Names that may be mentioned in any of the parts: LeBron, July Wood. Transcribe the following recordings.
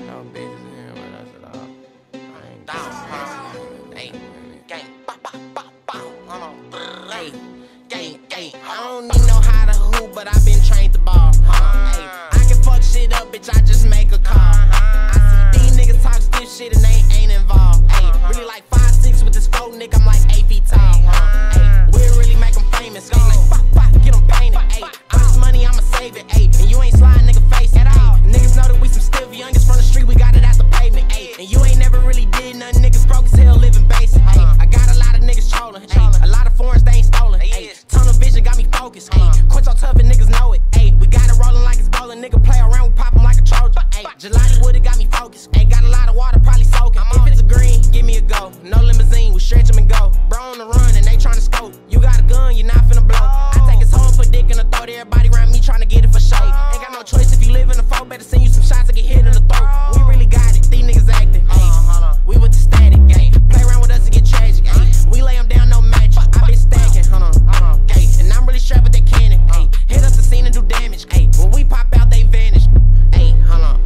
got no business in here with us at all. I ain't down, huh? Hey, gang, bop, bop, bop, bop. Hey, gang, gang. I don't need no how to who, but I've been trained to ball. Hey, I can fuck shit up, bitch. I just make a call. I see these niggas talk stiff shit and they ain't involved. Hey, really like 5'6" with this faux nigga. I'm like 8 feet tall. Hey, we really make them famous. Go like bop, bop, get them painted. Hey, all this money I'ma save it. Hey, and you ain't sliding nigga face at all. Niggas know that we some stiff youngest from the street. We got it out the pavement. Hey, and you ain't never really did nothing. Niggas broke as hell, living basic. Hey, I got a lot of niggas trolling. Hey, a lot of foreigns they ain't stolen. Hey, tunnel vision got me focused. Hey, quit your tough and niggas know it. Hey, we got it rolling like it's bowling. Nigga play around, we pop 'em like a Trojan. Hey, July Wood got me focused. Hey, got a lot of water, probably soaking. If it's a green, give me a go. No limousine, we stretch 'em and go. Bro on the run and they tryna scope. You got a gun, you're not finna blow. I take his home for dick and I throw to everybody around me tryna get it for shade. Ain't got no choice if you live in a foe, better send you some shots to get hit in the throat. We really got it, these niggas acting. Hey, we with the static, hey. Play around with us and get tragic, hey. We lay 'em down, no match. I been stacking, hey. And I'm really strapped with that cannon, hey. Hit up the scene and do damage, hey. When we pop out, they vanish, hey.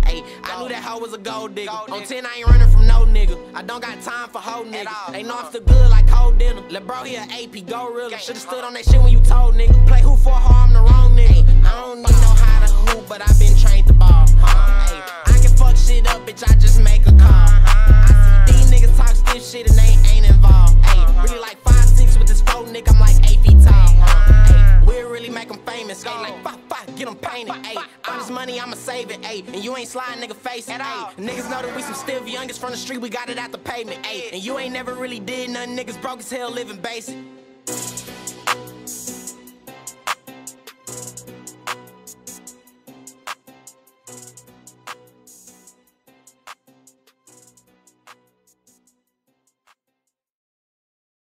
Hey, I knew that hoe was a gold digger. On 10, I ain't running from no nigga. I don't got time for hoe niggas. They know I'm still good like cold dinner. LeBron, he an AP gorilla. Shoulda stood on that shit when you told nigga. Play who for her, I'm the wrong nigga. I don't need no how to who, but I've been trained to ball. I can fuck shit up, bitch. I just make a call. I see these niggas talk stiff shit and they ain't involved. Ay, really like 5'6" with this faux nigga. I'm like 8 feet tall. Ay, we really make them famous. Ay, like pop, pop, get them painted. Ay, all this money I'ma save it. Ay, and you ain't sliding nigga face at all. Niggas know that we some stiff youngest from the street. We got it out the pavement. Ay, and you ain't never really did nothing. Niggas broke as hell, living basic.